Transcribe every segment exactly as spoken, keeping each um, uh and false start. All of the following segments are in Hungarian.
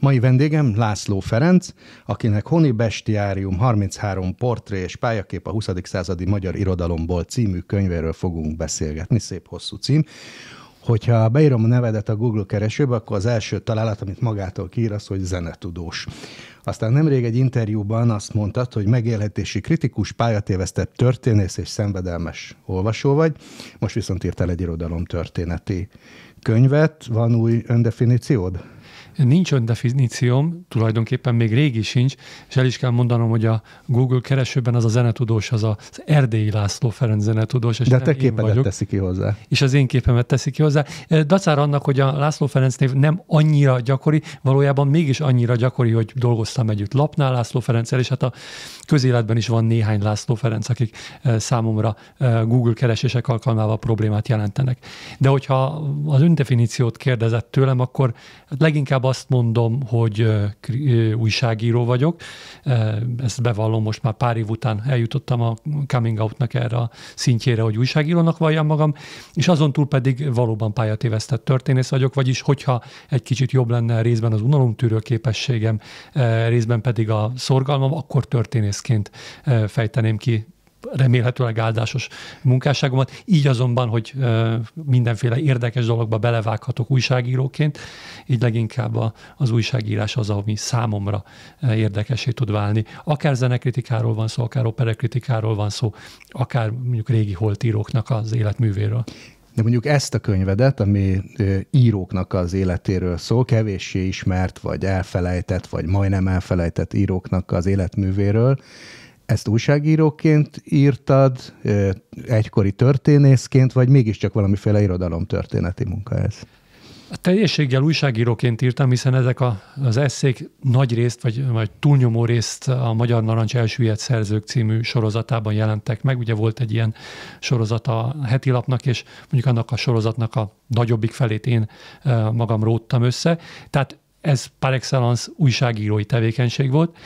Mai vendégem László Ferenc, akinek Honi Bestiárium harminchárom portré és pályakép a huszadik századi magyar irodalomból című könyvéről fogunk beszélgetni. Szép hosszú cím. Hogyha beírom a nevedet a Google keresőbe, akkor az első találat, amit magától kiír, az, hogy zenetudós. Aztán nemrég egy interjúban azt mondtad, hogy megélhetési kritikus, pályatévesztett történész és szenvedelmes olvasó vagy. Most viszont írtál egy irodalomtörténeti könyvet. Van új öndefiníciód? Nincs öndefinícióm, tulajdonképpen még régi sincs, és el is kell mondanom, hogy a Google keresőben az a zenetudós, az az erdélyi László Ferenc zenetudós. És de te képedet teszi ki hozzá. És az én képemet teszi ki hozzá. Dacára annak, hogy a László Ferenc név nem annyira gyakori, valójában mégis annyira gyakori, hogy dolgoztam együtt lapnál László Ferenccel, és hát a közéletben is van néhány László Ferenc, akik számomra Google keresések alkalmával problémát jelentenek. De hogyha az öndefiníciót kérdezett tőlem, akkor leginkább azt mondom, hogy újságíró vagyok. Ezt bevallom, most már pár év után eljutottam a coming out-nak erre a szintjére, hogy újságírónak valljam magam, és azon túl pedig valóban pályatévesztett történész vagyok, vagyis hogyha egy kicsit jobb lenne részben az unalomtűrő képességem, részben pedig a szorgalmam, akkor történészként fejteném ki remélhetőleg áldásos munkásságomat. Így azonban, hogy mindenféle érdekes dologba belevághatok újságíróként, így leginkább az újságírás az, ami számomra érdekessé tud válni. Akár zenekritikáról van szó, akár operakritikáról van szó, akár mondjuk régi holtíróknak az életművéről. De mondjuk ezt a könyvedet, ami íróknak az életéről szól, kevéssé ismert, vagy elfelejtett, vagy majdnem elfelejtett íróknak az életművéről, ezt újságíróként írtad, egykori történészként, vagy mégiscsak valamiféle irodalomtörténeti munka ez? A teljességgel újságíróként írtam, hiszen ezek a, az esszék nagy részt, vagy, vagy túlnyomó részt a Magyar Narancs Elsőjét Szerzők című sorozatában jelentek meg. Ugye volt egy ilyen sorozat a heti lapnak, és mondjuk annak a sorozatnak a nagyobbik felét én magam róttam össze. Tehát ez par excellence újságírói tevékenység volt,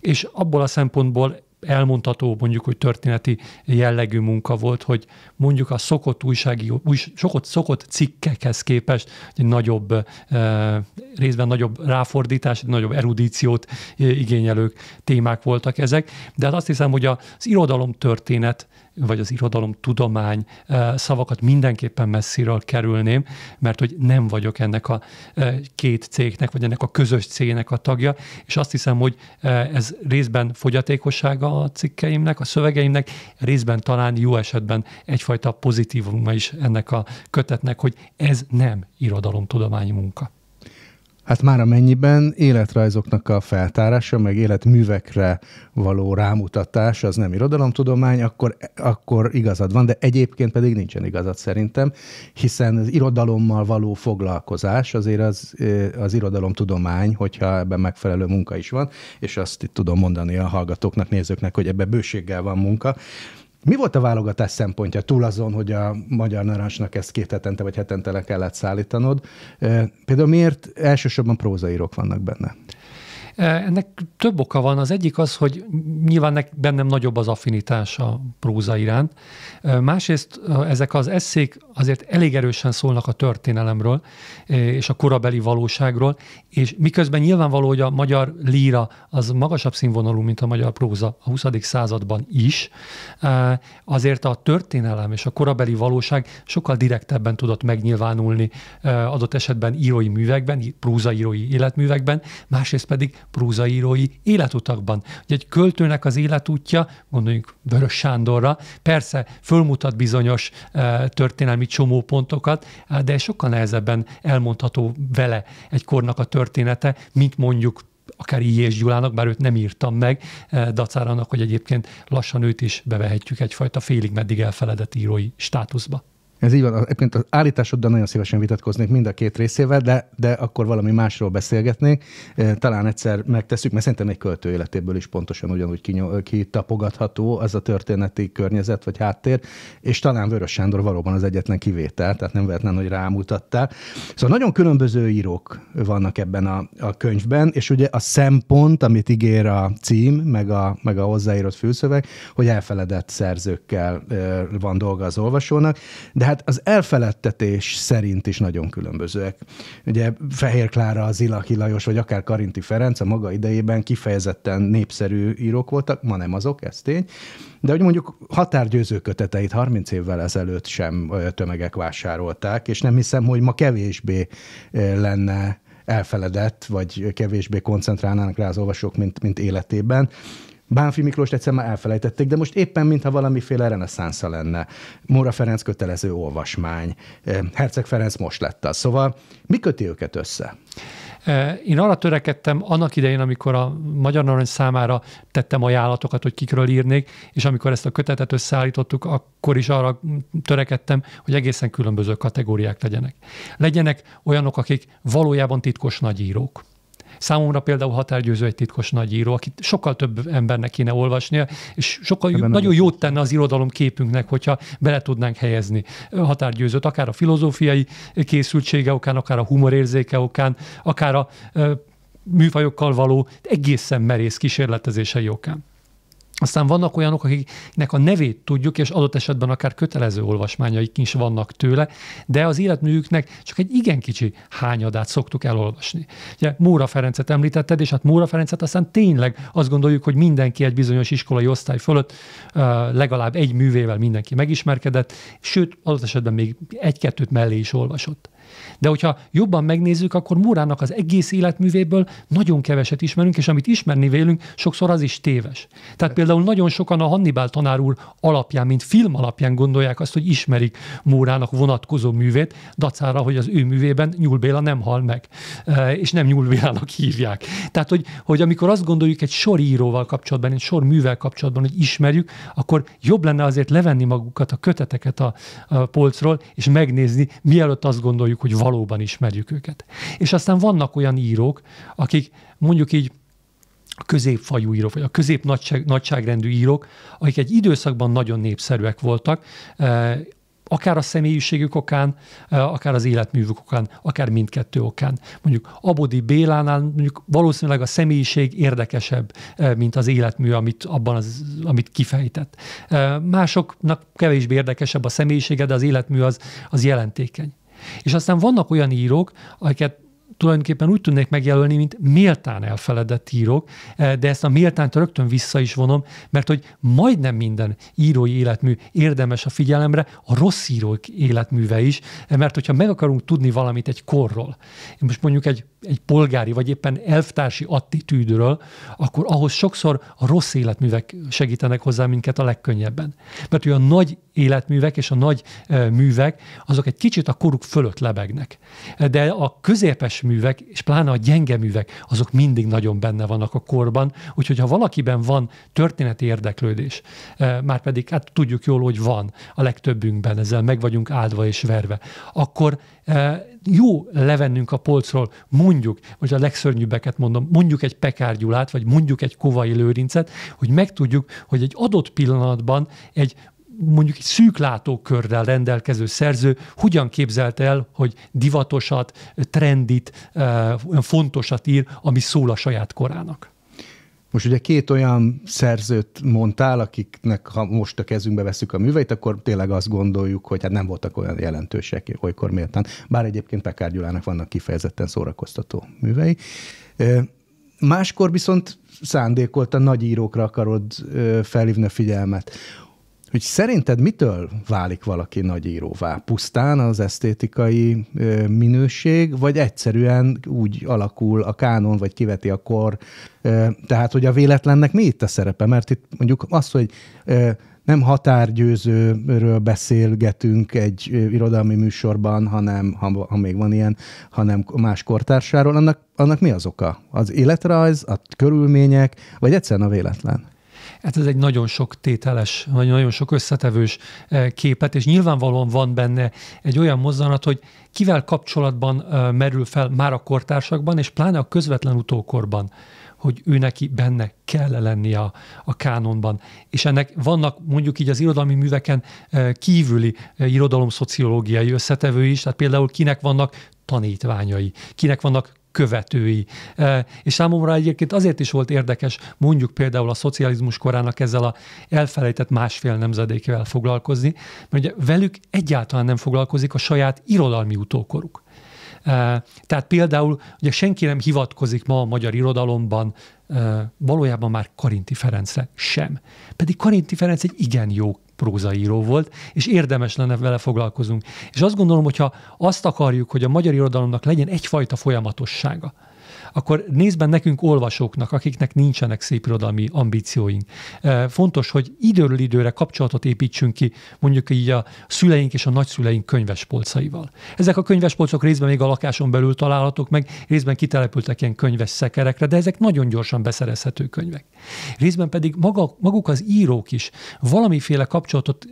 és abból a szempontból elmondható, mondjuk, hogy történeti jellegű munka volt, hogy mondjuk a szokott újságíró, új, szokott, szokott cikkekhez képest egy nagyobb, eh, részben nagyobb ráfordítás, nagyobb erudíciót eh, igényelő témák voltak ezek, de hát azt hiszem, hogy az irodalomtörténet vagy az irodalomtudomány szavakat mindenképpen messziről kerülném, mert hogy nem vagyok ennek a két cégnek, vagy ennek a közös cégnek a tagja, és azt hiszem, hogy ez részben fogyatékossága a cikkeimnek, a szövegeimnek, részben talán jó esetben egyfajta pozitívuma is ennek a kötetnek, hogy ez nem irodalomtudományi munka. Hát már amennyiben életrajzoknak a feltárása, meg életművekre való rámutatás, az nem irodalomtudomány, akkor, akkor igazad van, de egyébként pedig nincsen igazad szerintem, hiszen az irodalommal való foglalkozás azért az, az irodalomtudomány, hogyha ebben megfelelő munka is van, és azt itt tudom mondani a hallgatóknak, nézőknek, hogy ebben bőséggel van munka. Mi volt a válogatás szempontja túl azon, hogy a Magyar Narancsnak ezt két hetente vagy hetente le kellett szállítanod? Például miért elsősorban prózaírók vannak benne? Ennek több oka van. Az egyik az, hogy nyilván bennem nagyobb az affinitás a próza iránt. Másrészt ezek az esszék azért elég erősen szólnak a történelemről és a korabeli valóságról, és miközben nyilvánvaló, hogy a magyar líra az magasabb színvonalú, mint a magyar próza a huszadik században is, azért a történelem és a korabeli valóság sokkal direktebben tudott megnyilvánulni adott esetben írói művekben, prózaírói életművekben, másrészt pedig prózaírói életutakban. Ugye egy költőnek az életútja, gondoljunk Vörös Sándorra, persze fölmutat bizonyos e, történelmi csomópontokat, de sokkal nehezebben elmondható vele egy kornak a története, mint mondjuk akár Illyés Gyulának, bár őt nem írtam meg, e, dacára annak, hogy egyébként lassan őt is bevehetjük egyfajta félig meddig elfeledett írói státuszba. Ez így van. Egyébként az állításoddal nagyon szívesen vitatkoznék mind a két részével, de, de akkor valami másról beszélgetnék. Talán egyszer megtesszük, mert szerintem egy költő életéből is pontosan ugyanúgy kitapogatható az a történeti környezet vagy háttér, és talán Vörös Sándor valóban az egyetlen kivétel, tehát nem véletlen, hogy rámutattál. Szóval nagyon különböző írók vannak ebben a, a könyvben, és ugye a szempont, amit ígér a cím, meg a, meg a hozzáírott fülszöveg, hogy elfeledett szerzőkkel van dolga az olvasónak, de hát az elfeledtetés szerint is nagyon különbözőek. Ugye Fehér Klára, Zilaki Lajos, vagy akár Karinthy Ferenc a maga idejében kifejezetten népszerű írók voltak, ma nem azok, ez tény. De hogy mondjuk Határ Győző köteteit harminc évvel ezelőtt sem tömegek vásárolták, és nem hiszem, hogy ma kevésbé lenne elfeledett, vagy kevésbé koncentrálnának rá az olvasók, mint, mint életében. Bánffy Miklóst egyszer már elfelejtették, de most éppen mintha valamiféle reneszánsza lenne. Móra Ferenc kötelező olvasmány, Herceg Ferenc most lett az. Szóval mi köti őket össze? Én arra törekedtem annak idején, amikor a Magyar Narancs számára tettem ajánlatokat, hogy kikről írnék, és amikor ezt a kötetet összeállítottuk, akkor is arra törekedtem, hogy egészen különböző kategóriák legyenek. Legyenek olyanok, akik valójában titkos nagyírók. Számomra például Határ Győző egy titkos nagyíró, akit sokkal több embernek kéne olvasnia, és sokkal jó, nagyon jót tenne az irodalom képünknek, hogyha bele tudnánk helyezni Határ Győzőt, akár a filozófiai készültsége okán, akár a humorérzéke okán, akár a ö, műfajokkal való egészen merész kísérletezései okán. Aztán vannak olyanok, akiknek a nevét tudjuk, és adott esetben akár kötelező olvasmányaik is vannak tőle, de az életművüknek csak egy igen kicsi hányadát szoktuk elolvasni. Ugye Móra Ferencet említetted, és hát Móra Ferencet aztán tényleg azt gondoljuk, hogy mindenki egy bizonyos iskolai osztály fölött legalább egy művével mindenki megismerkedett, sőt, adott esetben még egy-kettőt mellé is olvasott. De hogyha jobban megnézzük, akkor Mórának az egész életművéből nagyon keveset ismerünk, és amit ismerni vélünk, sokszor az is téves. Tehát például nagyon sokan a Hannibal tanár úr alapján, mint film alapján gondolják azt, hogy ismerik Mórának vonatkozó művét, dacára, hogy az ő művében Nyúl Béla nem hal meg, és nem Nyúl Bélának hívják. Tehát, hogy, hogy amikor azt gondoljuk egy sor íróval kapcsolatban, egy sor művel kapcsolatban, hogy ismerjük, akkor jobb lenne azért levenni magukat a köteteket a, a polcról, és megnézni, mielőtt azt gondoljuk, hogy valóban ismerjük őket. És aztán vannak olyan írók, akik mondjuk így a középfajú írók, vagy a középnagyságrendű írók, akik egy időszakban nagyon népszerűek voltak, akár a személyiségük okán, akár az életművük okán, akár mindkettő okán. Mondjuk Abodi Bélánál mondjuk valószínűleg a személyiség érdekesebb, mint az életmű, amit, abban az, amit kifejtett. Másoknak kevésbé érdekesebb a személyisége, de az életmű az, az jelentékeny. És aztán vannak olyan írók, akiket tulajdonképpen úgy tudnék megjelölni, mint méltán elfeledett írók, de ezt a méltánt rögtön vissza is vonom, mert hogy majdnem minden írói életmű érdemes a figyelemre, a rossz írók életműve is, mert hogyha meg akarunk tudni valamit egy korról, most mondjuk egy, egy polgári vagy éppen elvtársi attitűdről, akkor ahhoz sokszor a rossz életművek segítenek hozzá minket a legkönnyebben. Mert olyan nagy életművek és a nagy művek, azok egy kicsit a koruk fölött lebegnek. De a középes művek, és pláne a gyenge művek, azok mindig nagyon benne vannak a korban, úgyhogy ha valakiben van történeti érdeklődés, már pedig hát tudjuk jól, hogy van a legtöbbünkben, ezzel meg vagyunk áldva és verve, akkor jó levennünk a polcról, mondjuk, vagy a legszörnyűbbeket mondom, mondjuk egy Pekár Gyulát, vagy mondjuk egy Kovai Lőrincet, hogy megtudjuk, hogy egy adott pillanatban egy mondjuk egy szűk látókörrel rendelkező szerző hogyan képzelte el, hogy divatosat, trendit, fontosat ír, ami szól a saját korának. Most ugye két olyan szerzőt mondtál, akiknek ha most a kezünkbe veszük a műveit, akkor tényleg azt gondoljuk, hogy hát nem voltak olyan jelentősek olykor méltán. Bár egyébként Pekár Gyulának vannak kifejezetten szórakoztató művei. Máskor viszont szándékoltan nagy írókra akarod felhívni a figyelmet. Hogy szerinted mitől válik valaki nagy íróvá? Pusztán az esztétikai minőség, vagy egyszerűen úgy alakul a kánon, vagy kiveti a kor? Tehát, hogy a véletlennek mi itt a szerepe? Mert itt mondjuk az, hogy nem határgyőzőről beszélgetünk egy irodalmi műsorban, hanem, ha, ha még van ilyen, hanem más kortársáról, annak, annak mi az oka? Az életrajz, a körülmények, vagy egyszerűen a véletlen? Hát ez egy nagyon sok tételes, vagy nagyon sok összetevős képlet, és nyilvánvalóan van benne egy olyan mozzanat, hogy kivel kapcsolatban merül fel már a kortársakban, és pláne a közvetlen utókorban, hogy ő neki benne kell lennie a, a kánonban. És ennek vannak mondjuk így az irodalmi műveken kívüli irodalomszociológiai összetevői is, tehát például kinek vannak tanítványai, kinek vannak követői. És számomra egyébként azért is volt érdekes, mondjuk például a szocializmus korának ezzel a elfelejtett másfél nemzedékével foglalkozni, mert ugye velük egyáltalán nem foglalkozik a saját irodalmi utókoruk. Tehát például ugye senki nem hivatkozik ma a magyar irodalomban valójában már Karinthy Ferencre sem. Pedig Karinthy Ferenc egy igen jó prózaíró volt, és érdemes lenne vele foglalkozunk. És azt gondolom, hogyha azt akarjuk, hogy a magyar irodalomnak legyen egyfajta folyamatossága, akkor nézben nekünk olvasóknak, akiknek nincsenek szép irodalmi ambícióink. Fontos, hogy időről időre kapcsolatot építsünk ki mondjuk így a szüleink és a nagyszüleink könyvespolcaival. Ezek a könyvespolcok részben még a lakáson belül találhatók meg, részben kitelepültek ilyen könyves szekerekre, de ezek nagyon gyorsan beszerezhető könyvek. Részben pedig maga, maguk az írók is valamiféle kapcsolatot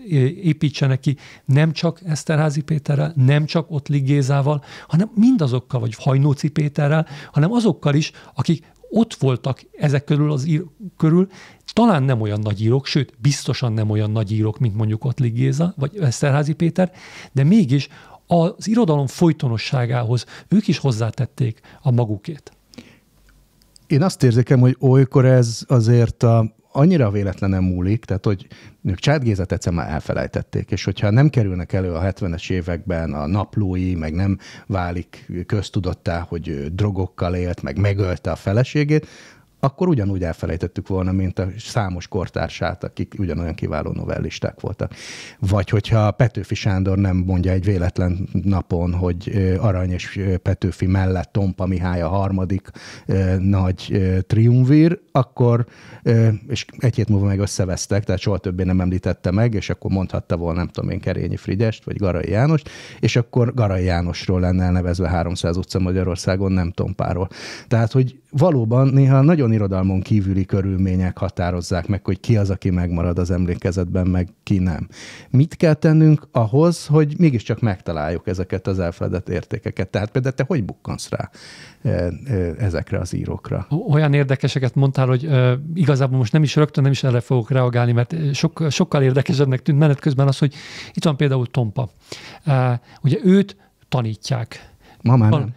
építsenek ki, nem csak Eszterházi Péterrel, nem csak Ottlik Gézával, hanem mindazokkal, vagy Hajnóci Péterrel, hanem az azokkal is, akik ott voltak ezek körül, az ír, körül, talán nem olyan nagy írók, sőt, biztosan nem olyan nagy írók, mint mondjuk Ottlik Géza vagy Eszterházi Péter, de mégis az irodalom folytonosságához ők is hozzátették a magukét. Én azt érzékem, hogy olykor ez azért a, annyira véletlenem múlik, tehát hogy ők Csáth Gézát egyszer már elfelejtették, és hogyha nem kerülnek elő a hetvenes években a naplói, meg nem válik köztudattá, hogy drogokkal élt, meg megölte a feleségét, akkor ugyanúgy elfelejtettük volna, mint a számos kortársát, akik ugyanolyan kiváló novellisták voltak. Vagy hogyha Petőfi Sándor nem mondja egy véletlen napon, hogy Arany és Petőfi mellett Tompa Mihály a harmadik nagy triumvír, akkor, és egy hét múlva meg összevesztek, tehát soha többé nem említette meg, és akkor mondhatta volna, nem tudom én, Kerényi Frigyest, vagy Garai Jánost, és akkor Garai Jánosról lenne elnevezve háromszáz utca Magyarországon, nem Tompáról. Tehát, hogy valóban néha nagyon irodalmon kívüli körülmények határozzák meg, hogy ki az, aki megmarad az emlékezetben, meg ki nem. Mit kell tennünk ahhoz, hogy mégiscsak megtaláljuk ezeket az elfeledett értékeket? Tehát például te hogy bukkansz rá ezekre az írókra? Olyan érdekeseket mondtál, hogy ö, igazából most nem is rögtön, nem is erre fogok reagálni, mert sok, sokkal érdekesebbnek tűnt menet közben az, hogy itt van például Tompa. E, ugye őt tanítják. Ma már nem.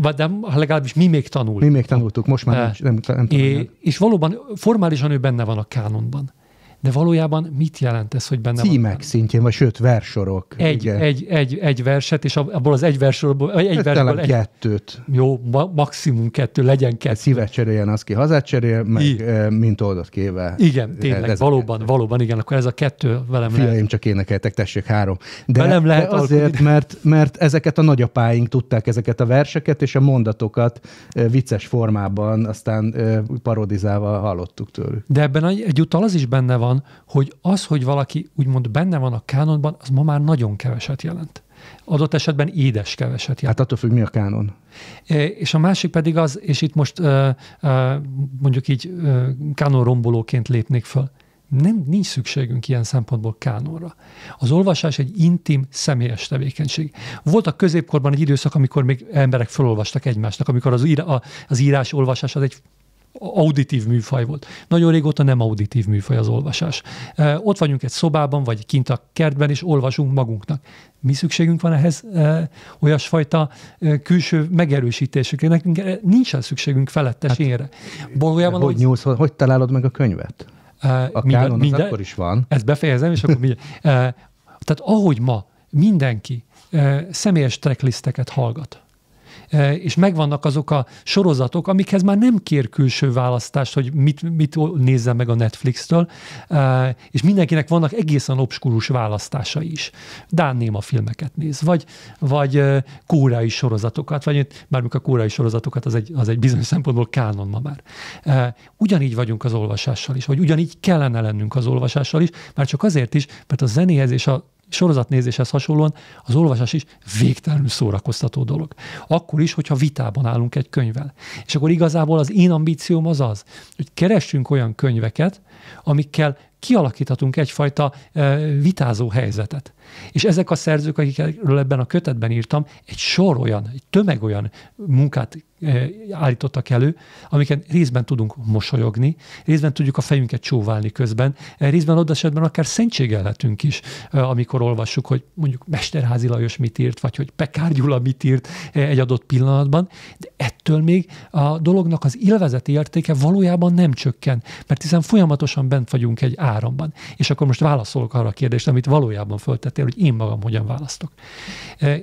De legalábbis mi még tanultuk. Mi még tanultuk, most már nincs, nem, nem tanuljuk. És valóban formálisan ő benne van a kánonban. De valójában mit jelent ez, hogy benne Címek van? Címek szintjén, vagy sőt, versorok. Egy, egy, egy, egy verset, és abból az egy versorból... Egy versorból egy... kettőt. Jó, ma, maximum kettő, legyen kettő. Szívet cseréljen az ki, hazát cserél, meg I... mint oldott kével. Igen, tényleg, ez valóban, kettő. valóban, igen, akkor ez a kettő velem Fiaim, lehet. csak énekeltek, tessék, három. De, velem lehet de azért, mert, mert ezeket a nagyapáink tudták, ezeket a verseket, és a mondatokat vicces formában, aztán parodizálva hallottuk tőlük. De ebben egyúttal az is benne van, hogy az, hogy valaki úgymond benne van a kánonban, az ma már nagyon keveset jelent. Adott esetben édes keveset jelent. Hát attól függ, mi a kánon. És a másik pedig az, és itt most mondjuk így kánonrombolóként lépnék föl, nem, nincs szükségünk ilyen szempontból kánonra. Az olvasás egy intim, személyes tevékenység. Volt a középkorban egy időszak, amikor még emberek felolvastak egymásnak, amikor az, ír, a, az írás, olvasás az egy auditív műfaj volt. Nagyon régóta nem auditív műfaj az olvasás. Ott vagyunk egy szobában, vagy kint a kertben, és olvasunk magunknak. Mi szükségünk van ehhez olyasfajta külső megerősítésükre? Nekünk nincsen szükségünk felettesére. Hát, hogy nyúlsz, hogy találod meg a könyvet? A kánon az akkor is van. Ezt befejezem, és akkor mindjárt. Tehát ahogy ma mindenki személyes tracklisteket hallgat, és megvannak azok a sorozatok, amikhez már nem kér külső választást, hogy mit, mit nézzen meg a Netflixtől, és mindenkinek vannak egészen obskurus választásai is. Dán néma filmeket néz, vagy, vagy kórai sorozatokat, vagy bármik a kórai sorozatokat, az egy, az egy bizonyos szempontból kánon ma már. Ugyanígy vagyunk az olvasással is, vagy ugyanígy kellene lennünk az olvasással is, már csak azért is, mert a zenéhez és a sorozatnézéshez hasonlóan az olvasás is végtelenül szórakoztató dolog. Akkor is, hogyha vitában állunk egy könyvvel. És akkor igazából az én ambícióm az az, hogy keressünk olyan könyveket, amikkel kialakíthatunk egyfajta vitázó helyzetet. És ezek a szerzők, akikről ebben a kötetben írtam, egy sor olyan, egy tömeg olyan munkát állítottak elő, amiket részben tudunk mosolyogni, részben tudjuk a fejünket csóválni közben, részben oda esetben akár szentségelhetünk is, amikor olvassuk, hogy mondjuk Eszterházi Lajos mit írt, vagy hogy Pekár Gyula mit írt egy adott pillanatban, de ettől ettől még a dolognak az élvezeti értéke valójában nem csökken, mert hiszen folyamatosan bent vagyunk egy áramban. És akkor most válaszolok arra a kérdést, amit valójában föltettél, hogy én magam hogyan választok.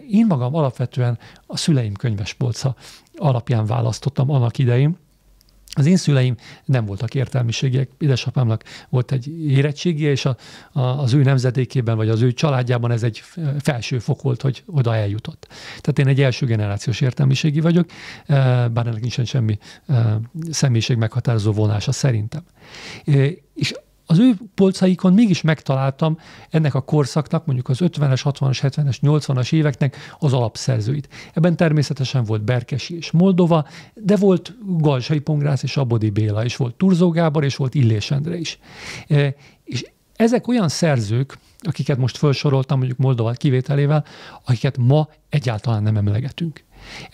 Én magam alapvetően a szüleim könyvespolca alapján választottam annak idején. Az én szüleim nem voltak értelmiségiek. Édesapámnak volt egy érettségije, és a, a, az ő nemzedékében, vagy az ő családjában ez egy felső fok volt, hogy oda eljutott. Tehát én egy első generációs értelmiségi vagyok, bár ennek nincsen semmi személyiség meghatározó vonása szerintem. És az ő polcaikon mégis megtaláltam ennek a korszaknak, mondjuk az ötvenes, hatvanas, hetvenes, nyolcvanas éveknek az alapszerzőit. Ebben természetesen volt Berkesi és Moldova, de volt Galsai Pongrász és Abodi Béla, és volt Turzó Gábor, és volt Illés Endre is. E, és ezek olyan szerzők, akiket most felsoroltam, mondjuk Moldova kivételével, akiket ma egyáltalán nem emlegetünk.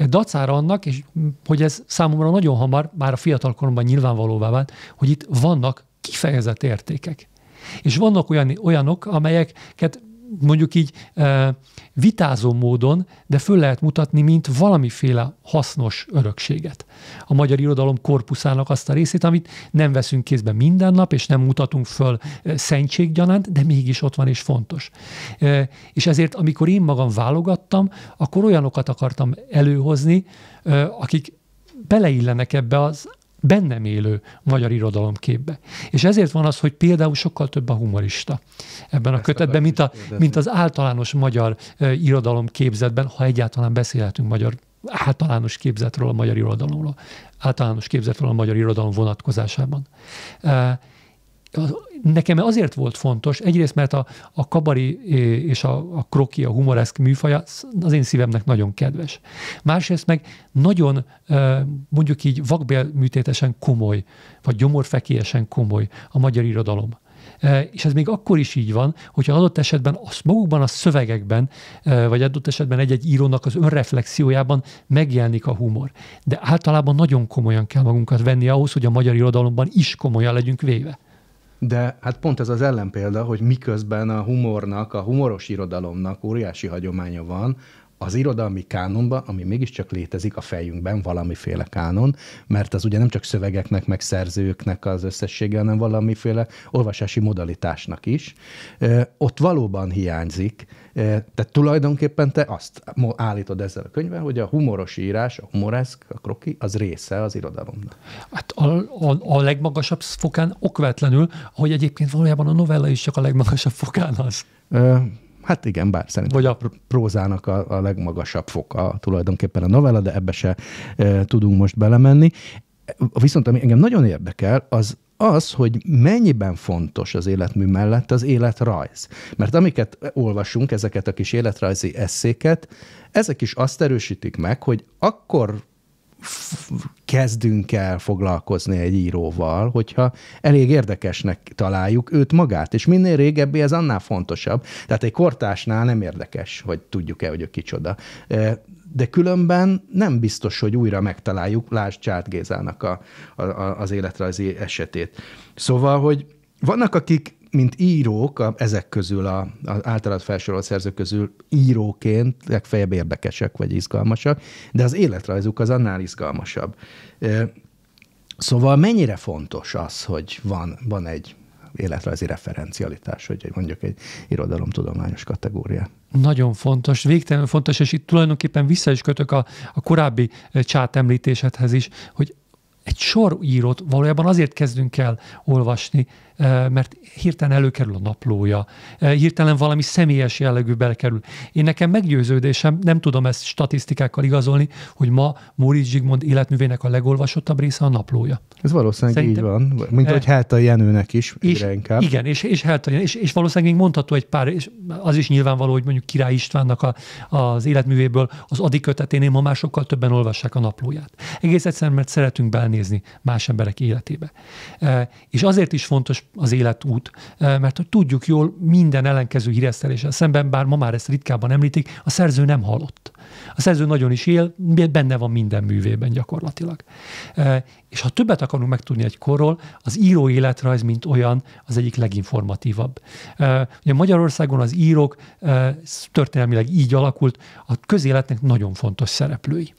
Dacára annak, és hogy ez számomra nagyon hamar, már a fiatal koromban nyilvánvalóvá vált, hogy itt vannak kifejezett értékek. És vannak olyan, olyanok, amelyeket mondjuk így e, vitázó módon, de föl lehet mutatni, mint valamiféle hasznos örökséget. A magyar irodalom korpuszának azt a részét, amit nem veszünk kézbe minden nap, és nem mutatunk föl szentséggyanánt, de mégis ott van és fontos. E, és ezért, amikor én magam válogattam, akkor olyanokat akartam előhozni, e, akik beleillenek ebbe az bennem élő magyar irodalomképbe. És ezért van az, hogy például sokkal több a humorista ebben a kötetben, mint, a, mint az általános magyar uh, irodalomképzetben, ha egyáltalán beszélhetünk magyar általános képzetről a magyar irodalomról, általános képzetről a magyar irodalom vonatkozásában. Uh, Nekem azért volt fontos, egyrészt, mert a, a kabari és a, a kroki, a humoreszk műfaja az én szívemnek nagyon kedves. Másrészt meg nagyon mondjuk így vakbélműtétesen komoly, vagy gyomorfekélyesen komoly a magyar irodalom. És ez még akkor is így van, hogyha adott esetben az magukban a szövegekben, vagy adott esetben egy-egy írónak az önreflexiójában megjelenik a humor. De általában nagyon komolyan kell magunkat venni ahhoz, hogy a magyar irodalomban is komolyan legyünk véve. De hát pont ez az ellenpélda, hogy miközben a humornak, a humoros irodalomnak óriási hagyománya van, az irodalmi kánonban, ami mégiscsak létezik a fejünkben, valamiféle kánon, mert az ugye nem csak szövegeknek, meg szerzőknek az összessége, hanem valamiféle olvasási modalitásnak is. Ott valóban hiányzik. Tehát tulajdonképpen te azt állítod ezzel a könyvvel, hogy a humoros írás, a humoreszk, a kroki, az része az irodalomnak. Hát a, a, a legmagasabb fokán okvetlenül, hogy egyébként valójában a novella is csak a legmagasabb fokán az. Ö, Hát igen, bár szerintem vagy a prózának a, a legmagasabb foka tulajdonképpen a novella, de ebbe se e, tudunk most belemenni. Viszont ami engem nagyon érdekel, az az, hogy mennyiben fontos az életmű mellett az életrajz. Mert amiket olvasunk, ezeket a kis életrajzi eszéket, ezek is azt erősítik meg, hogy akkor kezdünk el foglalkozni egy íróval, hogyha elég érdekesnek találjuk őt magát, és minél régebbi ez annál fontosabb. Tehát egy kortársnál nem érdekes, hogy tudjuk-e, hogy ő kicsoda. De különben nem biztos, hogy újra megtaláljuk, lásd Csárt Gézának a, a, a, az életrajzi esetét. Szóval, hogy vannak, akik mint írók, a, ezek közül, a, az általad felsorolt szerzők közül íróként legfeljebb érdekesek vagy izgalmasak, de az életrajzuk az annál izgalmasabb. Szóval mennyire fontos az, hogy van, van egy életrajzi referencialitás, hogy mondjuk egy irodalomtudományos kategória. Nagyon fontos, végtelenül fontos, és itt tulajdonképpen vissza is kötök a, a korábbi Csát említésedhez is, hogy egy sor írót valójában azért kezdünk el olvasni, mert hirtelen előkerül a naplója, hirtelen valami személyes jellegű belkerül. Én nekem meggyőződésem, nem tudom ezt statisztikákkal igazolni, hogy ma Móricz Zsigmond életművének a legolvasottabb része a naplója. Ez valószínűleg szerintem így van, mint eh, hogy Heltai Jenőnek is, és inkább. Igen, és, és Heltai Jenő, és, és valószínűleg még mondható egy pár, és az is nyilvánvaló, hogy mondjuk Király Istvánnak a, az életművéből az Adi köteténél ma már sokkal többen olvassák a naplóját. Egész egyszerűen, mert szeretünk belenézni más emberek életébe. Eh, és azért is fontos az életút, mert hogy tudjuk jól minden ellenkező híreszteléssel szemben, bár ma már ezt ritkában említik, a szerző nem halott. A szerző nagyon is él, benne van minden művében gyakorlatilag. És ha többet akarunk megtudni egy korról, az író életrajz, mint olyan, az egyik leginformatívabb. Ugye Magyarországon az írók történelmileg így alakult, a közéletnek nagyon fontos szereplői.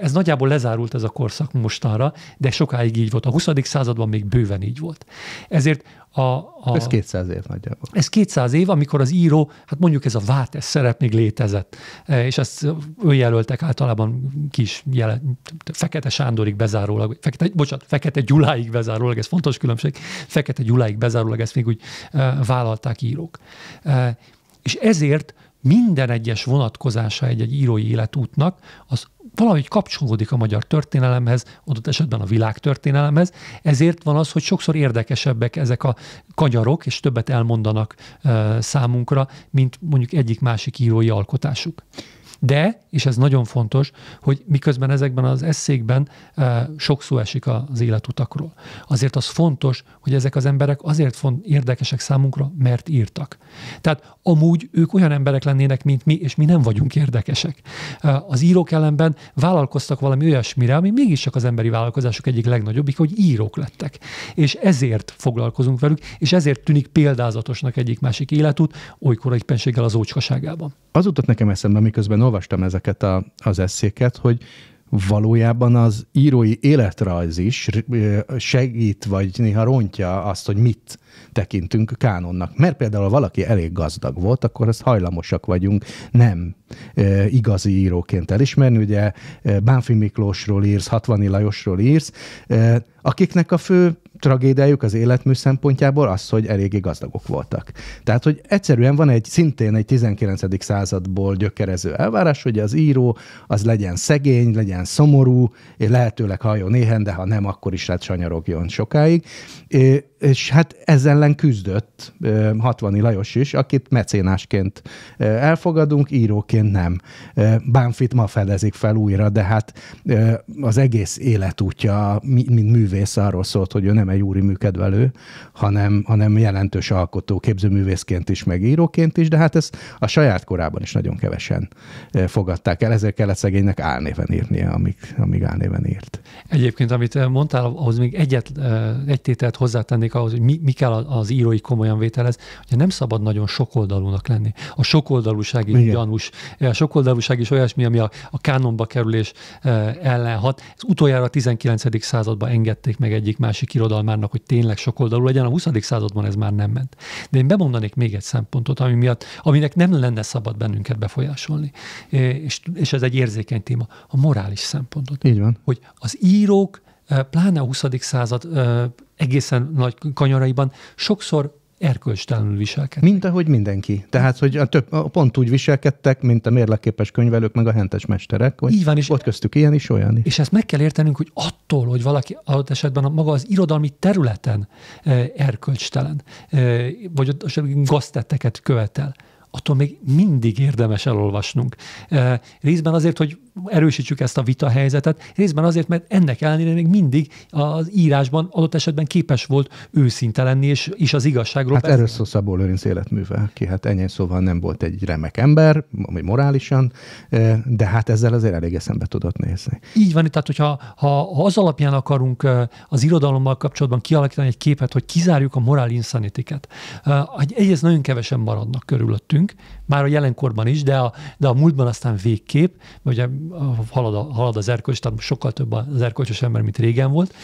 Ez nagyjából lezárult ez a korszak mostanra, de sokáig így volt. A huszadik században még bőven így volt. Ezért a... a ez kétszáz év nagyjából. Ez kétszáz év, amikor az író, hát mondjuk ez a vátes szerep még létezett, és ezt önjelöltek általában kis jelent, Fekete Sándorig bezárólag, Fekete, bocsánat, Fekete Gyuláig bezárólag, ez fontos különbség, Fekete Gyuláig bezárólag, ezt még úgy vállalták írók. És ezért minden egyes vonatkozása egy-egy írói életútnak, az valahogy kapcsolódik a magyar történelemhez, adott esetben a világtörténelemhez, ezért van az, hogy sokszor érdekesebbek ezek a kanyarok, és többet elmondanak e, számunkra, mint mondjuk egyik-másik írói alkotásuk. De, és ez nagyon fontos, hogy miközben ezekben az eszékben e, sok szó esik az életutakról. Azért az fontos, hogy ezek az emberek azért font, érdekesek számunkra, mert írtak. Tehát amúgy ők olyan emberek lennének, mint mi, és mi nem vagyunk érdekesek. E, az írók ellenben vállalkoztak valami olyasmire, ami mégiscsak az emberi vállalkozások egyik legnagyobbik, hogy írók lettek. És ezért foglalkozunk velük, és ezért tűnik példázatosnak egyik-másik életút, olykor egy penséggel az ócskaságában. Az jutott nekem eszembe, miközben olvastam ezeket a, az eszéket, hogy valójában az írói életrajz is segít, vagy néha rontja azt, hogy mit tekintünk kánonnak. Mert például, ha valaki elég gazdag volt, akkor ezt hajlamosak vagyunk nem e, igazi íróként elismerni. Ugye Bánffy Miklósról írsz, Hatvani Lajosról írsz, e, akiknek a fő tragédiájuk az életmű szempontjából az, hogy eléggé gazdagok voltak. Tehát, hogy egyszerűen van egy szintén egy tizenkilencedik századból gyökerező elvárás, hogy az író az legyen szegény, legyen szomorú, és lehetőleg halljon néhen, de ha nem, akkor is hát sanyarogjon sokáig. És hát ezzel ellen küzdött Hatvani Lajos is, akit mecénásként elfogadunk, íróként nem. Bánffyt ma fedezik fel újra, de hát az egész életútja, mint művész arról szólt, hogy ő nem egy úri műkedvelő, hanem, hanem jelentős alkotó, képzőművészként is, meg íróként is, de hát ezt a saját korában is nagyon kevesen fogadták el, ezért kellett szegénynek álnéven írnia, amíg, amíg álnéven írt. Egyébként, amit mondtál, ahhoz még egyet, egy tételt hozzátennék, ahhoz, hogy mi, mi kell az írói komolyan vételhez, hogy nem szabad nagyon sokoldalúnak lenni. A sokoldalúság is gyanús. A sokoldalúság is olyasmi, ami a, a kánonba kerülés ellen hat. Ezt utoljára a tizenkilencedik században engedték meg egyik-másik irodalmárnak, hogy tényleg sokoldalú legyen. A huszadik században ez már nem ment. De én bemondanék még egy szempontot, ami miatt, aminek nem lenne szabad bennünket befolyásolni. És, és ez egy érzékeny téma. A morális szempontot. Így van. Hogy az írók, pláne a huszadik század egészen nagy kanyaraiban sokszor erkölcstelenül viselkedtek. Mint ahogy mindenki. Tehát, hogy a több, a pont úgy viselkedtek, mint a mérlegképes könyvelők, meg a hentes mesterek. Így van, és ott köztük ilyen is, olyan is. És ezt meg kell értenünk, hogy attól, hogy valaki adott esetben a maga az irodalmi területen erkölcstelen, vagy gaztetteket követel, attól még mindig érdemes elolvasnunk. Részben azért, hogy erősítsük ezt a vita helyzetet, részben azért, mert ennek ellenére még mindig az írásban adott esetben képes volt őszinte lenni, és, és az igazságról... Hát erről szó Szabó Lőrinc életműve, ki hát ennyi szóval nem volt egy remek ember, ami morálisan, de hát ezzel azért elég eszembe tudott nézni. Így van, tehát hogyha ha, ha az alapján akarunk az irodalommal kapcsolatban kialakítani egy képet, hogy kizárjuk a morál insanity-ket, egyrészt nagyon kevesen maradnak körülöttünk, már a jelenkorban is, de a, de a múltban aztán végképp, ugye halad, a, halad az erkölcs, tehát sokkal több az erkölcsös ember, mint régen volt.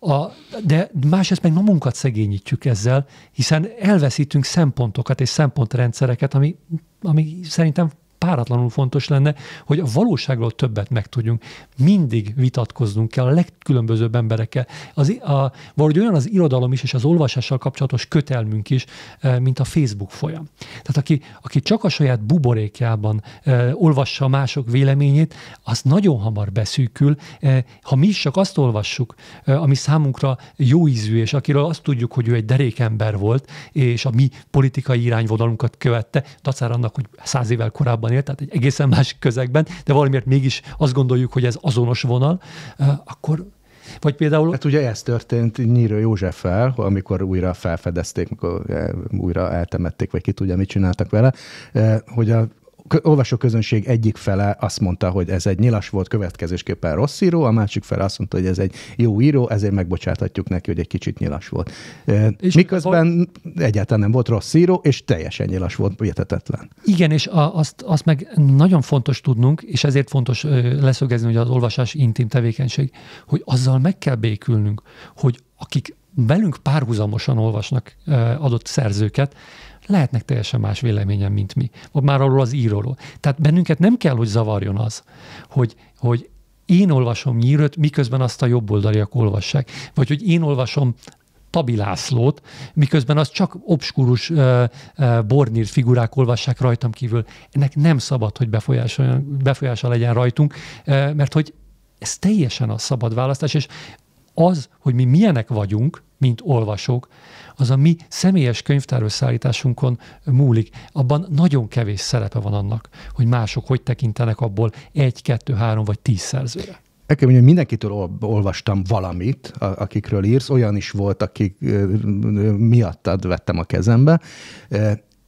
A, de másrészt meg magunkat szegényítjük ezzel, hiszen elveszítünk szempontokat és szempontrendszereket, ami, ami szerintem páratlanul fontos lenne, hogy a valóságról többet megtudjunk. Mindig vitatkoznunk kell a legkülönbözőbb emberekkel. Az, a, valahogy olyan az irodalom is, és az olvasással kapcsolatos kötelmünk is, mint a Facebook folyam. Tehát aki, aki csak a saját buborékjában e, olvassa mások véleményét, az nagyon hamar beszűkül. E, ha mi is csak azt olvassuk, e, ami számunkra jó ízű, és akiről azt tudjuk, hogy ő egy derékember volt, és a mi politikai irányvonalunkat követte, dacára annak, hogy száz évvel korábban élt, tehát egy egészen más közegben, de valamiért mégis azt gondoljuk, hogy ez azonos vonal, akkor vagy például... Hát ugye ez történt Nyírő Józseffel, amikor újra felfedezték, amikor újra eltemették, vagy ki tudja, mit csináltak vele, hogy a olvasóközönség egyik fele azt mondta, hogy ez egy nyilas volt, következésképpen rossz író, a másik fele azt mondta, hogy ez egy jó író, ezért megbocsáthatjuk neki, hogy egy kicsit nyilas volt. És miközben a... egyáltalán nem volt rossz író, és teljesen nyilas volt, érthetetlen. Igen, és a, azt, azt meg nagyon fontos tudnunk, és ezért fontos leszögezni, hogy az olvasás intim tevékenység, hogy azzal meg kell békülnünk, hogy akik velünk párhuzamosan olvasnak adott szerzőket, lehetnek teljesen más véleményen, mint mi. Már arról az íróról. Tehát bennünket nem kell, hogy zavarjon az, hogy, hogy én olvasom Nyírőt, miközben azt a jobboldaliak olvassák. Vagy hogy én olvasom Tabi Lászlót, miközben az csak obskurus uh, uh, bornír figurák olvassák rajtam kívül. Ennek nem szabad, hogy befolyása, befolyása legyen rajtunk, uh, mert hogy ez teljesen a szabad választás, és az, hogy mi milyenek vagyunk, mint olvasók, az a mi személyes könyvtárösszállításunkon múlik. Abban nagyon kevés szerepe van annak, hogy mások hogy tekintenek abból egy, kettő, három vagy tíz szerzőre. El kell mondjam, hogy mindenkitől olvastam valamit, akikről írsz. Olyan is volt, akik miattad vettem a kezembe.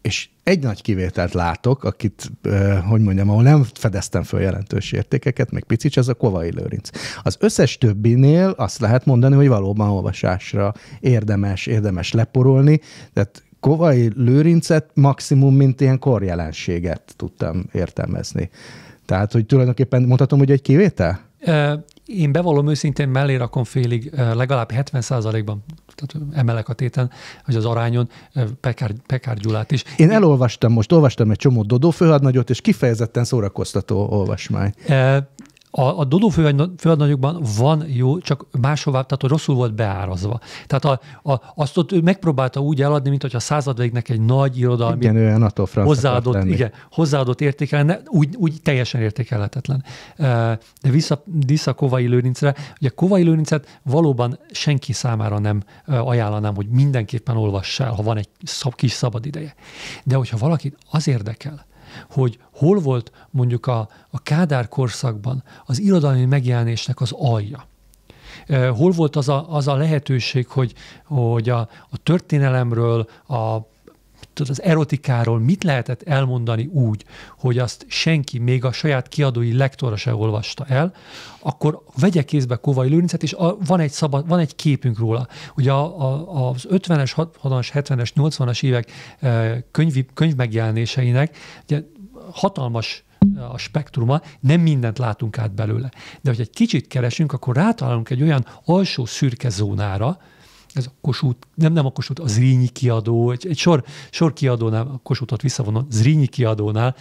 És egy nagy kivételt látok, akit, hogy mondjam, ahol nem fedeztem föl jelentős értékeket, meg picit, ez a Kovai Lőrinc. Az összes többinél azt lehet mondani, hogy valóban olvasásra érdemes, érdemes leporolni, tehát Kovai Lőrincet maximum, mint ilyen korjelenséget tudtam értelmezni. Tehát, hogy tulajdonképpen mondhatom, hogy egy kivétel? Én bevallom őszintén, mellé rakom félig, legalább hetven százalékban, tehát emelek a téten, hogy az arányon Pekár, Pekár Gyulát is. Én elolvastam most, olvastam egy csomó Dodó főhadnagyot, és kifejezetten szórakoztató olvasmány. A, a Dodó főhadnagyokban van jó, csak máshová, tehát rosszul volt beárazva. Tehát a, a, azt ott ő megpróbálta úgy eladni, mint hogyha a századvégnek egy nagy irodalmi, igen, olyan hozzáadott, igen, hozzáadott értéke lenne, úgy, úgy teljesen értékelhetetlen. De vissza, vissza Kovai Lőrincre, ugye Kovai Lőrincet valóban senki számára nem ajánlanám, hogy mindenképpen olvass el, ha van egy szab, kis szabad ideje. De hogyha valakit az érdekel, hogy hol volt mondjuk a, a Kádár korszakban az irodalmi megjelenésnek az alja. Hol volt az a, az a lehetőség, hogy, hogy a, a történelemről, a, az erotikáról mit lehetett elmondani úgy, hogy azt senki, még a saját kiadói lektora se olvasta el, akkor vegye kézbe Kovai Lőrincet, és a, van, egy szabad, van egy képünk róla. Ugye a, a, az ötvenes, hatvanas, hetvenes, nyolcvanas évek könyv, könyv megjelenéseinek ugye hatalmas a spektruma, nem mindent látunk át belőle. De hogy egy kicsit keresünk, akkor rátalálunk egy olyan alsó szürke zónára, ez a Kossuth, nem, nem a Kossuth, a Zrínyi kiadó, egy, egy sor, sor kiadónál, a Kossuthot visszavonom, Zrínyi kiadónál,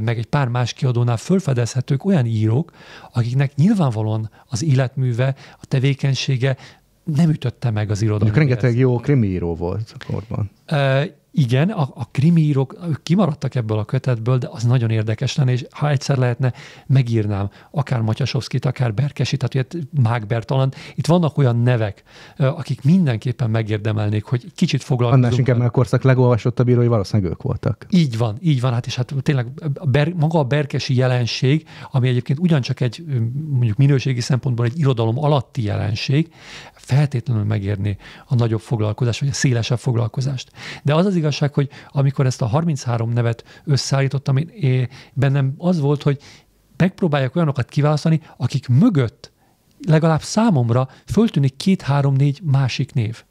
meg egy pár más kiadónál fölfedezhetők olyan írók, akiknek nyilvánvalóan az életműve, a tevékenysége nem ütötte meg az irodalmat. Rengeteg jó krimiíró volt akkorban. E, igen, a, a krimiírók kimaradtak ebből a kötetből, de az nagyon érdekes lenne, és ha egyszer lehetne, megírnám akár Matyasovszkit, akár Berkesit, tehát Mák Bertalant. Itt vannak olyan nevek, akik mindenképpen megérdemelnék, hogy kicsit foglalkozunk. Annál inkább, mert a korszak legolvasottabb írói valószínűleg ők voltak. Így van, így van. Hát és hát tényleg a ber, maga a berkesi jelenség, ami egyébként ugyancsak egy mondjuk minőségi szempontból egy irodalom alatti jelenség, feltétlenül megérni a nagyobb foglalkozást, vagy a szélesebb foglalkozást. De az az igazság, hogy amikor ezt a harminchárom nevet összeállítottam, én, bennem az volt, hogy megpróbáljak olyanokat kiválasztani, akik mögött legalább számomra föltűnik két-három-négy másik név.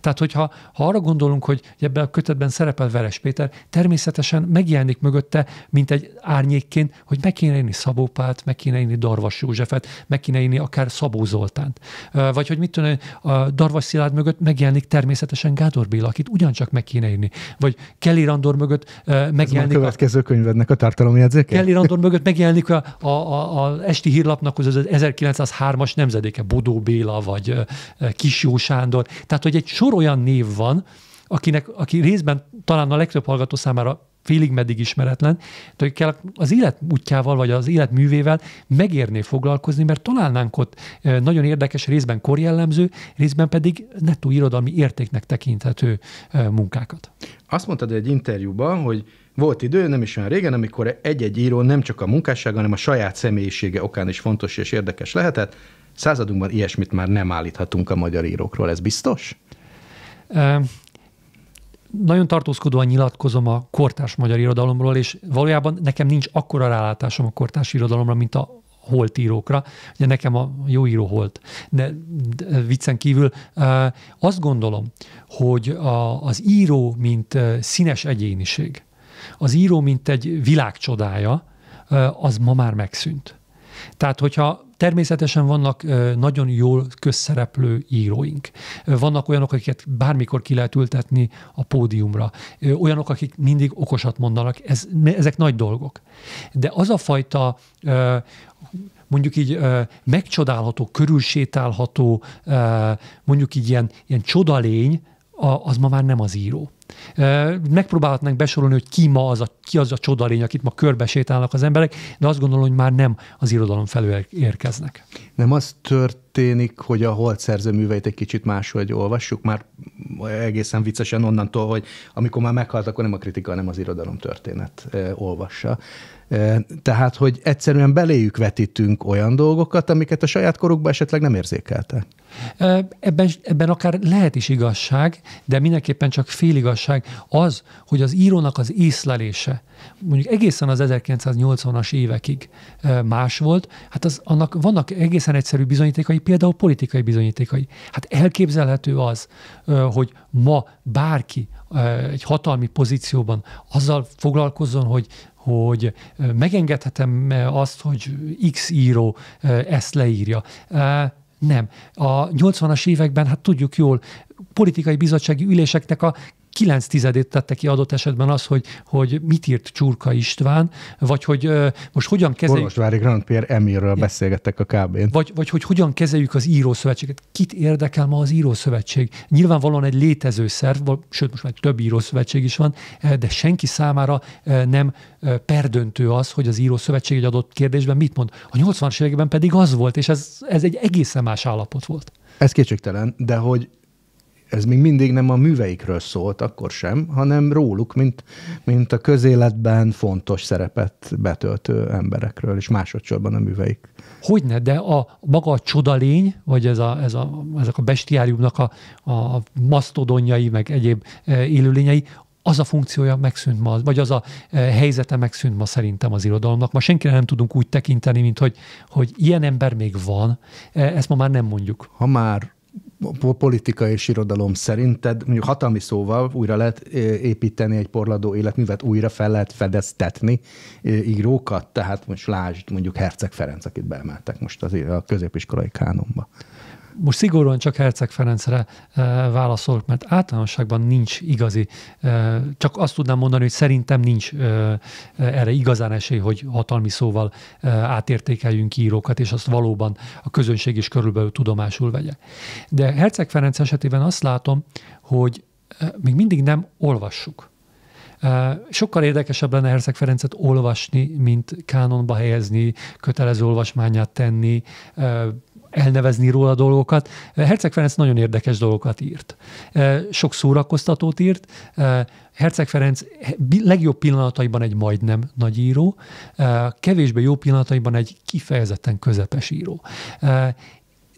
Tehát, hogyha ha arra gondolunk, hogy ebben a kötetben szerepel Veres Péter, természetesen megjelenik mögötte, mint egy árnyékként, hogy meg kéne írni Szabó Pált, meg kéne írni Darvas Józsefet, meg kéne írni akár Szabó Zoltánt. Vagy hogy mit tudom, a Darvas Szilárd mögött megjelenik természetesen Gádor Béla, akit ugyancsak meg kéne írni. Vagy Kellér Andor mögött megjelenik... Ez a következő könyvednek a tartalomjegyzéke? Kellér Andor mögött megjelenik a, a, a, a esti hírlapnak az ezerkilencszázhármas nemzedéke, Bodó Béla, vagy Kis Jó Sándor. Tehát, hogy egy sor olyan név van, akinek, aki részben talán a legtöbb hallgató számára félig meddig ismeretlen, de hogy kell az életútjával vagy az életművével megérné foglalkozni, mert találnánk ott nagyon érdekes, részben korjellemző, részben pedig nettó irodalmi értéknek tekinthető munkákat. Azt mondtad egy interjúban, hogy volt idő, nem is olyan régen, amikor egy-egy író nem csak a munkássága, hanem a saját személyisége okán is fontos és érdekes lehetett. Századunkban ilyesmit már nem állíthatunk a magyar írókról, ez biztos? nagyon tartózkodóan nyilatkozom a kortárs magyar irodalomról, és valójában nekem nincs akkora rálátásom a kortárs irodalomra, mint a holtírókra. Ugye nekem a jó író holt. De, de viccen kívül azt gondolom, hogy a, az író, mint színes egyéniség, az író, mint egy világ csodája, az ma már megszűnt. Tehát, hogyha természetesen vannak nagyon jól közszereplő íróink. Vannak olyanok, akiket bármikor ki lehet ültetni a pódiumra. Olyanok, akik mindig okosat mondanak. Ez, ezek nagy dolgok. De az a fajta, mondjuk így megcsodálható, körülsétálható, mondjuk így ilyen, ilyen csodalény, az ma már nem az író. Megpróbálhatnánk besorolni, hogy ki ma az a, ki az a csodalény, akit ma körbe sétálnak az emberek, de azt gondolom, hogy már nem az irodalom felől érkeznek. Nem az történik, hogy a holt szerző műveit egy kicsit máshogy olvassuk, már egészen viccesen onnantól, hogy amikor már meghalt, akkor nem a kritika, hanem az irodalom történet olvassa. Tehát, hogy egyszerűen beléjük vetítünk olyan dolgokat, amiket a saját korukban esetleg nem érzékeltek. Ebben, ebben akár lehet is igazság, de mindenképpen csak féligazság az, hogy az írónak az észlelése, mondjuk egészen az ezerkilencszáznyolcvanas évekig más volt, hát az, annak vannak egészen egyszerű bizonyítékai, például politikai bizonyítékai. Hát elképzelhető az, hogy ma bárki egy hatalmi pozícióban azzal foglalkozzon, hogy hogy megengedhetem azt, hogy X író ezt leírja. Nem. A nyolcvanas években, hát tudjuk jól, politikai bizottsági üléseknek a kilenc tizedét tette ki adott esetben az, hogy, hogy mit írt Csurka István, vagy hogy uh, most hogyan kezeljük... Kolozsvári Grand Pierre Emirről beszélgettek a ká bén. Vagy, vagy hogy hogyan kezeljük az írószövetséget. Kit érdekel ma az írószövetség? Nyilvánvalóan egy létező szerv, sőt most már több írószövetség is van, de senki számára nem perdöntő az, hogy az írószövetség egy adott kérdésben mit mond. A nyolcvanas években pedig az volt, és ez, ez egy egészen más állapot volt. Ez kétségtelen, de hogy ez még mindig nem a műveikről szólt, akkor sem, hanem róluk, mint, mint a közéletben fontos szerepet betöltő emberekről, és másodszorban a műveik. Hogyne, de a maga a csodalény, vagy ez a, ez a, ezek a bestiáriumnak a, a masztodonjai, meg egyéb élőlényei, az a funkciója megszűnt ma, vagy az a helyzete megszűnt ma szerintem az irodalomnak. Ma senkire nem tudunk úgy tekinteni, mint hogy, hogy ilyen ember még van. Ezt ma már nem mondjuk. Ha már politika és irodalom szerinted, mondjuk hatalmi szóval újra lehet építeni egy porladó életművet, újra fel lehet fedeztetni írókat, tehát most lásd mondjuk Herceg Ferenc, akit beemeltek most az a középiskolai kánonba. Most szigorúan csak Herceg Ferencre válaszolok, mert általánosságban nincs igazi. Csak azt tudnám mondani, hogy szerintem nincs erre igazán esély, hogy hatalmi szóval átértékeljünk írókat, és azt valóban a közönség is körülbelül tudomásul vegye. De Herceg Ferenc esetében azt látom, hogy még mindig nem olvassuk. Sokkal érdekesebb lenne Herceg Ferencet olvasni, mint kánonba helyezni, kötelező olvasmányát tenni, elnevezni róla dolgokat. Herceg Ferenc nagyon érdekes dolgokat írt. Sok szórakoztatót írt. Herceg Ferenc legjobb pillanataiban egy majdnem nagy író, kevésbé jó pillanataiban egy kifejezetten közepes író.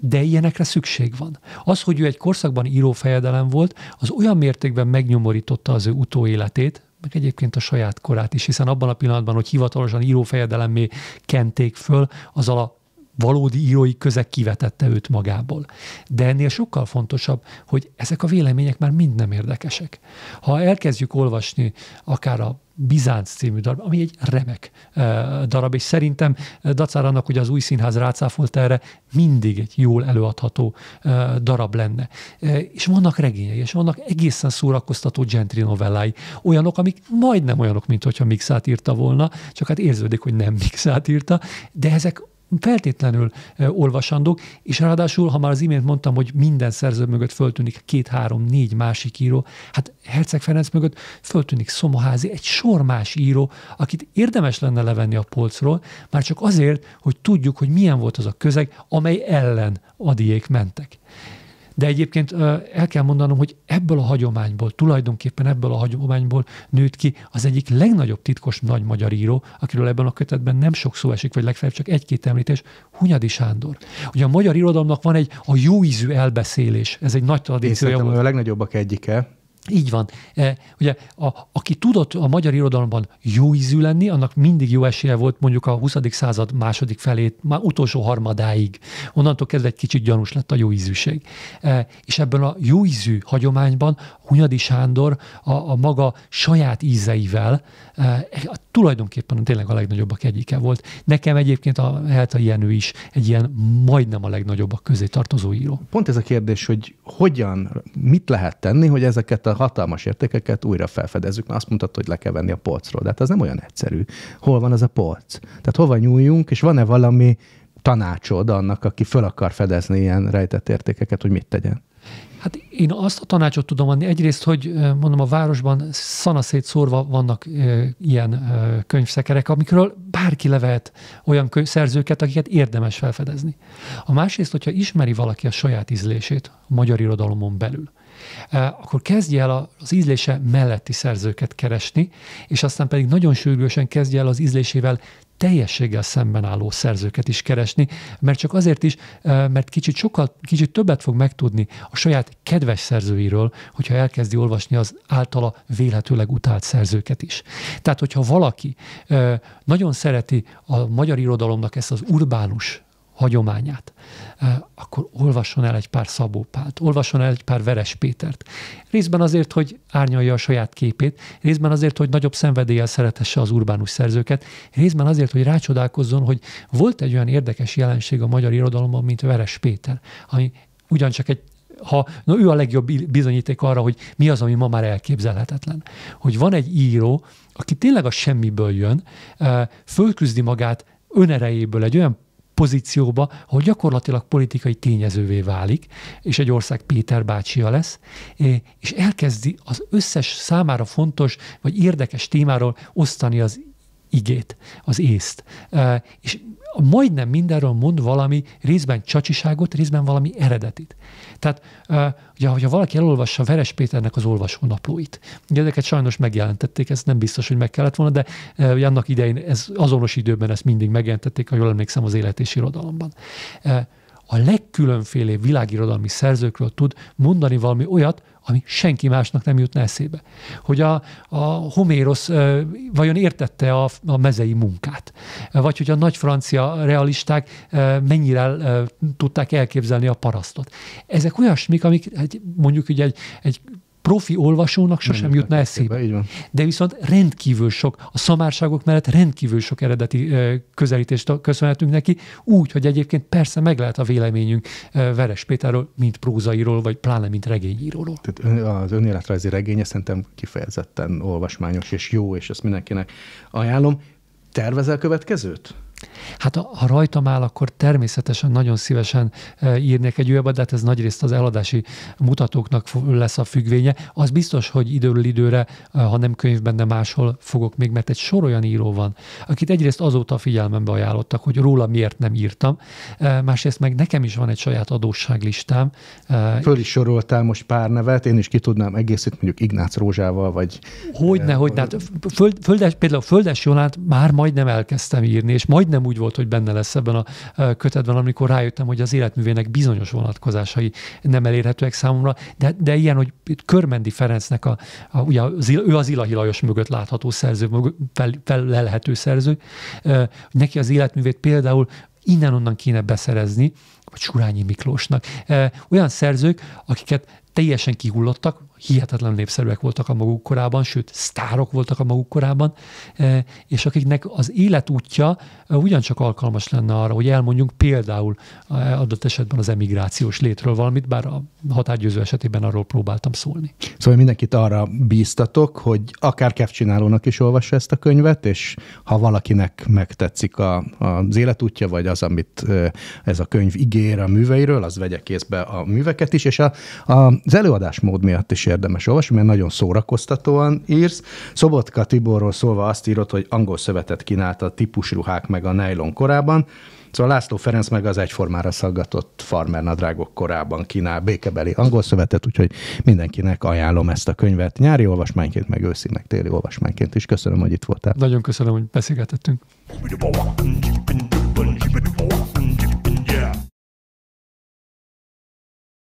De ilyenekre szükség van. Az, hogy ő egy korszakban írófejedelem volt, az olyan mértékben megnyomorította az ő utóéletét, meg egyébként a saját korát is, hiszen abban a pillanatban, hogy hivatalosan írófejedelemmé kenték föl, azzal a valódi írói közeg kivetette őt magából. De ennél sokkal fontosabb, hogy ezek a vélemények már mind nem érdekesek. Ha elkezdjük olvasni akár a Bizánc című darab, ami egy remek darab, és szerintem dacára annak, hogy az Új Színház rácáfolt erre, mindig egy jól előadható darab lenne. És vannak regényei, és vannak egészen szórakoztató gentry novellái. Olyanok, amik majdnem olyanok, mint hogyha Mikszáth írta volna, csak hát érződik, hogy nem Mikszáth írta, de ezek feltétlenül olvasandók, és ráadásul, ha már az imént mondtam, hogy minden szerző mögött föltűnik két-három-négy másik író, hát Herceg Ferenc mögött föltűnik Szomoházi, egy sor más író, akit érdemes lenne levenni a polcról, már csak azért, hogy tudjuk, hogy milyen volt az a közeg, amely ellen Adiék mentek. De egyébként el kell mondanom, hogy ebből a hagyományból, tulajdonképpen ebből a hagyományból nőtt ki az egyik legnagyobb titkos nagy magyar író, akiről ebben a kötetben nem sok szó esik, vagy legfeljebb csak egy-két említés, Hunyadi Sándor. Ugye a magyar irodalomnak van egy a jóízű elbeszélés, ez egy nagy tradíciója volt. Én szerintem a legnagyobbak egyike, Így van. E, ugye, a, aki tudott a magyar irodalomban jó ízű lenni, annak mindig jó esélye volt mondjuk a huszadik század második felét, már utolsó harmadáig. Onnantól kezdve egy kicsit gyanús lett a jó ízűség. E, és ebben a jó ízű hagyományban Hunyadi Sándor a, a maga saját ízeivel e, tulajdonképpen tényleg a legnagyobbak egyike volt. Nekem egyébként a Heltai Jenő is egy ilyen majdnem a legnagyobbak közé tartozó író. Pont ez a kérdés, hogy hogyan, mit lehet tenni, hogy ezeket a hatalmas értékeket újra felfedezzük, mert azt mondtad, hogy le kell venni a polcról, de hát az nem olyan egyszerű. Hol van az a polc? Tehát hova nyúljunk, és van-e valami tanácsod annak, aki föl akar fedezni ilyen rejtett értékeket, hogy mit tegyen? Hát én azt a tanácsot tudom adni. Egyrészt, hogy mondom, a városban szanaszét szórva vannak e, ilyen e, könyvszekerek, amikről bárki levehet olyan szerzőket, akiket érdemes felfedezni. A másrészt, hogyha ismeri valaki a saját ízlését a magyar irodalomon belül, akkor kezdje el az ízlése melletti szerzőket keresni, és aztán pedig nagyon sürgősen kezdje el az ízlésével teljességgel szemben álló szerzőket is keresni, mert csak azért is, mert kicsit, sokkal, kicsit többet fog megtudni a saját kedves szerzőiről, hogyha elkezdi olvasni az általa véletőleg utált szerzőket is. Tehát, hogyha valaki nagyon szereti a magyar irodalomnak ezt az urbánus hagyományát, akkor olvasson el egy pár Szabó Pált, olvasson el egy pár Veres Pétert. Részben azért, hogy árnyalja a saját képét, részben azért, hogy nagyobb szenvedéllyel szeretesse az urbánus szerzőket, részben azért, hogy rácsodálkozzon, hogy volt egy olyan érdekes jelenség a magyar irodalomban, mint Veres Péter, ami ugyancsak egy Ha, na ő a legjobb bizonyíték arra, hogy mi az, ami ma már elképzelhetetlen. Hogy van egy író, aki tényleg a semmiből jön, fölküzdi magát önerejéből egy olyan pozícióba, ahol gyakorlatilag politikai tényezővé válik, és egy ország Péter bácsia lesz, és elkezdi az összes számára fontos vagy érdekes témáról osztani az igét, az észt. És majdnem mindenről mond valami részben csacsiságot, részben valami eredetit. Tehát, ugye, hogyha valaki elolvassa Veres Péternek az olvasónaplóit, ugye ezeket sajnos megjelentették, ez nem biztos, hogy meg kellett volna, de ugye, annak idején ez, azonos időben ezt mindig megjelentették, ha jól emlékszem, az Élet és Irodalomban. A legkülönfélébb világirodalmi szerzőkről tud mondani valami olyat, ami senki másnak nem jutna eszébe. Hogy a, a Homérosz e, vajon értette a, a mezei munkát? Vagy hogy a nagy francia realisták e, mennyire e, tudták elképzelni a parasztot? Ezek olyasmik, amik hát mondjuk ugye egy, egy profi olvasónak sosem jutna eszébe. De viszont rendkívül sok, a szamárságok mellett rendkívül sok eredeti közelítést köszönhetünk neki, úgy, hogy egyébként persze meg lehet a véleményünk Veres Péterről, mint prózairól, vagy pláne, mint regényíróról. Tehát az önéletrajzi regénye szerintem kifejezetten olvasmányos és jó, és ezt mindenkinek ajánlom. Tervezel következőt? Hát ha rajtam áll, akkor természetesen nagyon szívesen írnék egy újabbat, de hát ez nagyrészt az eladási mutatóknak lesz a függvénye. Az biztos, hogy időről időre, ha nem könyvben, de máshol fogok még, mert egy sor olyan író van, akit egyrészt azóta figyelmembe ajánlottak, hogy róla miért nem írtam, másrészt meg nekem is van egy saját adósságlistám. Föl is soroltál most pár nevet, én is ki tudnám egészít, mondjuk Ignác Rózsával, vagy... Hogyne, hogyne. Hát, föld, földes, például Földes Jónát már majdnem elkezdtem írni, és majd nem úgy volt, hogy benne lesz ebben a kötetben, amikor rájöttem, hogy az életművének bizonyos vonatkozásai nem elérhetőek számomra, de, de ilyen, hogy Körmendi Ferencnek, a, a, ugye ő a Zilaki Lajos mögött látható szerző, felelhető szerző, neki az életművét például innen-onnan kéne beszerezni, vagy Surányi Miklósnak. Olyan szerzők, akiket teljesen kihullottak, hihetetlen népszerűek voltak a maguk korában, sőt, sztárok voltak a maguk korában, és akiknek az életútja ugyancsak alkalmas lenne arra, hogy elmondjunk például adott esetben az emigrációs létről valamit, bár a Határ Győző esetében arról próbáltam szólni. Szóval mindenkit arra bíztatok, hogy akár kevcsinálónak is olvassa ezt a könyvet, és ha valakinek megtetszik a, az életútja, vagy az, amit ez a könyv ígér a műveiről, az vegye kézbe a műveket is, és a, a az előadásmód miatt is érdemes olvasni, mert nagyon szórakoztatóan írsz. Szobotka Tiborról szólva azt írod, hogy angol szövetet kínált a típusruhák meg a nylon korában, szóval László Ferenc meg az egyformára szaggatott farmernadrágok korában kínál békebeli angol szövetet, úgyhogy mindenkinek ajánlom ezt a könyvet nyári olvasmányként, meg őszi, meg téli olvasmányként is. Köszönöm, hogy itt voltál. Nagyon köszönöm, hogy beszélgetettünk.